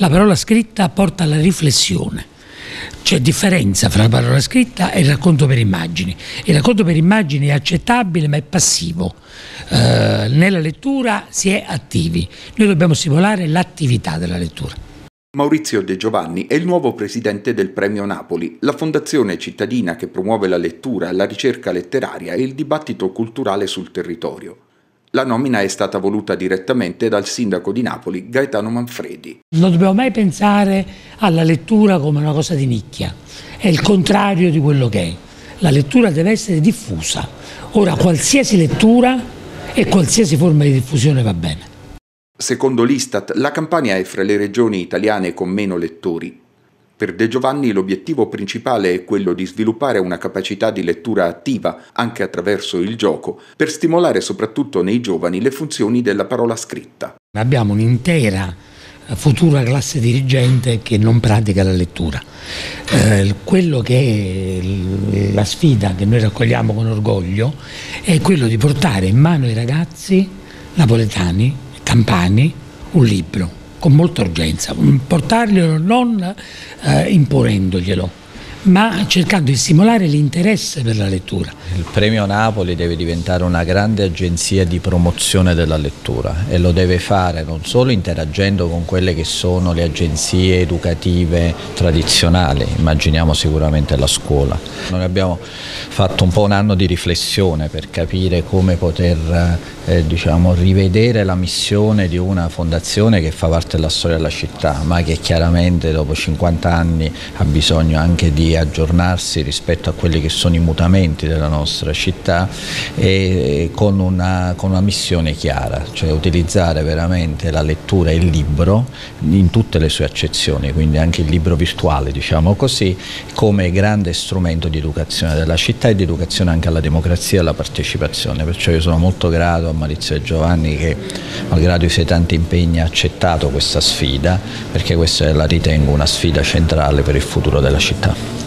la parola scritta porta alla riflessione. C'è differenza fra la parola scritta e il racconto per immagini. Il racconto per immagini è accettabile ma è passivo, nella lettura si è attivi, noi dobbiamo stimolare l'attività della lettura. Maurizio De Giovanni è il nuovo presidente del Premio Napoli, la fondazione cittadina che promuove la lettura, la ricerca letteraria e il dibattito culturale sul territorio. La nomina è stata voluta direttamente dal sindaco di Napoli, Gaetano Manfredi. Non dobbiamo mai pensare alla lettura come una cosa di nicchia, è il contrario di quello che è. La lettura deve essere diffusa. Ora, qualsiasi lettura e qualsiasi forma di diffusione va bene. Secondo l'Istat, la Campania è fra le regioni italiane con meno lettori. Per De Giovanni l'obiettivo principale è quello di sviluppare una capacità di lettura attiva, anche attraverso il gioco, per stimolare soprattutto nei giovani le funzioni della parola scritta. Abbiamo un'intera futura classe dirigente che non pratica la lettura. Quello che è la sfida che noi raccogliamo con orgoglio è quello di portare in mano ai ragazzi napoletani, campani, un libro, con molta urgenza, portarglielo non imponendoglielo, ma cercando di stimolare l'interesse per la lettura. Il Premio Napoli deve diventare una grande agenzia di promozione della lettura e lo deve fare non solo interagendo con quelle che sono le agenzie educative tradizionali, immaginiamo sicuramente la scuola. Noi abbiamo fatto un po' un anno di riflessione per capire come poter rivedere la missione di una fondazione che fa parte della storia della città, ma che chiaramente dopo 50 anni ha bisogno anche di aggiornarsi rispetto a quelli che sono i mutamenti della nostra città e con una missione chiara, cioè utilizzare veramente la lettura e il libro in tutte le sue accezioni, quindi anche il libro virtuale, diciamo così, come grande strumento di educazione della città e di educazione anche alla democrazia e alla partecipazione. Perciò io sono molto grato a Maurizio De Giovanni che, malgrado i suoi tanti impegni, ha accettato questa sfida, perché questa la ritengo una sfida centrale per il futuro della città.